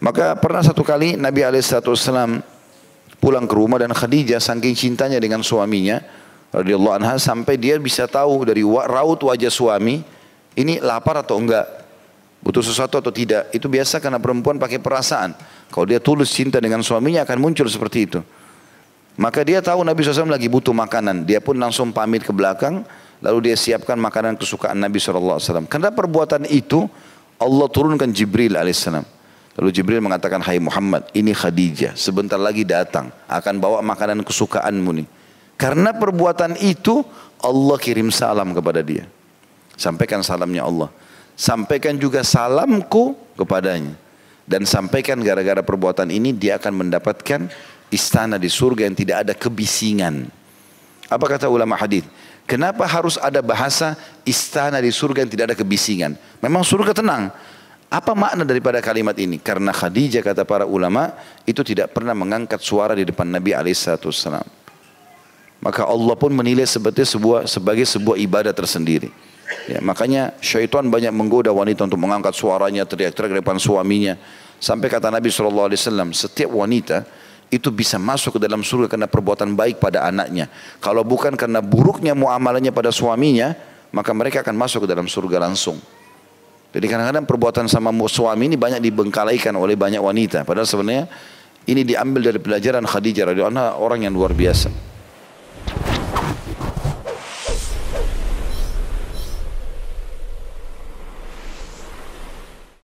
Maka pernah satu kali Nabi SAW pulang ke rumah dan Khadijah saking cintanya dengan suaminya radhiyallahu anha sampai dia bisa tahu dari raut wajah suami ini lapar atau enggak, butuh sesuatu atau tidak. Itu biasa karena perempuan pakai perasaan. Kalau dia tulus cinta dengan suaminya akan muncul seperti itu. Maka dia tahu Nabi SAW lagi butuh makanan. Dia pun langsung pamit ke belakang lalu dia siapkan makanan kesukaan Nabi SAW. Karena perbuatan itu Allah turunkan Jibril AS. Lalu Jibril mengatakan, "Hai Muhammad, ini Khadijah, sebentar lagi datang, akan bawa makanan kesukaanmu nih." Karena perbuatan itu, Allah kirim salam kepada dia. Sampaikan salamnya Allah. Sampaikan juga salamku kepadanya. Dan sampaikan gara-gara perbuatan ini, dia akan mendapatkan istana di surga yang tidak ada kebisingan. Apa kata ulama hadis? Kenapa harus ada bahasa istana di surga yang tidak ada kebisingan? Memang surga tenang. Apa makna daripada kalimat ini? Karena Khadijah, kata para ulama, itu tidak pernah mengangkat suara di depan Nabi SAW. Maka Allah pun menilai sebagai sebuah ibadah tersendiri. Ya, makanya syaitan banyak menggoda wanita untuk mengangkat suaranya, teriak-teriak di depan suaminya. Sampai kata Nabi SAW, setiap wanita itu bisa masuk ke dalam surga karena perbuatan baik pada anaknya. Kalau bukan karena buruknya muamalahnya pada suaminya, maka mereka akan masuk ke dalam surga langsung. Jadi kadang-kadang perbuatan sama suami ini banyak dibengkalaikan oleh banyak wanita. Padahal sebenarnya ini diambil dari pelajaran Khadijah radhiyallahu anha, orang yang luar biasa.